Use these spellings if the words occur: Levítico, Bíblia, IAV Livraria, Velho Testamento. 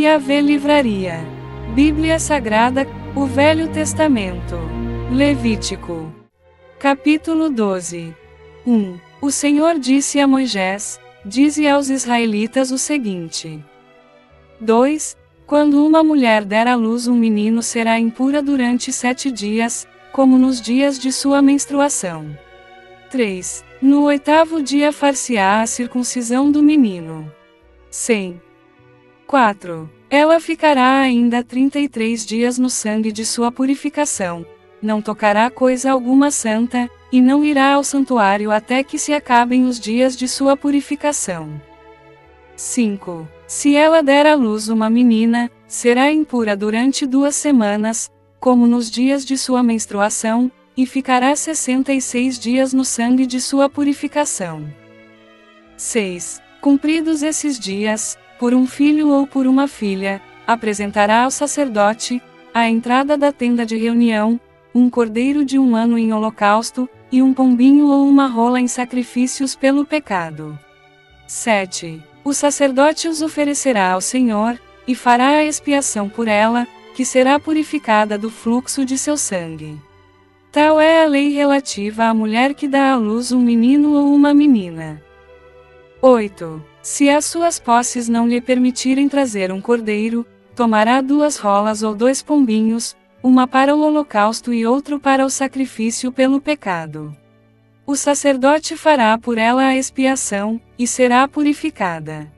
IAV Livraria. Bíblia Sagrada, o Velho Testamento. Levítico. Capítulo 12. 1. O Senhor disse a Moisés: Dize aos israelitas o seguinte. 2. Quando uma mulher der à luz um menino, será impura durante 7 dias, como nos dias de sua menstruação. 3. No 8º dia far-se-á a circuncisão do menino. 100. 4. Ela ficará ainda 33 dias no sangue de sua purificação, não tocará coisa alguma santa, e não irá ao santuário até que se acabem os dias de sua purificação. 5. Se ela der à luz uma menina, será impura durante 2 semanas, como nos dias de sua menstruação, e ficará 66 dias no sangue de sua purificação. 6. Cumpridos esses dias, por um filho ou por uma filha, apresentará ao sacerdote, à entrada da tenda de reunião, um cordeiro de 1 ano em holocausto, e um pombinho ou uma rola em sacrifícios pelo pecado. 7. O sacerdote os oferecerá ao Senhor, e fará a expiação por ela, que será purificada do fluxo de seu sangue. Tal é a lei relativa à mulher que dá à luz um menino ou uma menina. 8. Se as suas posses não lhe permitirem trazer um cordeiro, tomará 2 rolas ou 2 pombinhos, uma para o holocausto e outro para o sacrifício pelo pecado. O sacerdote fará por ela a expiação, e será purificada.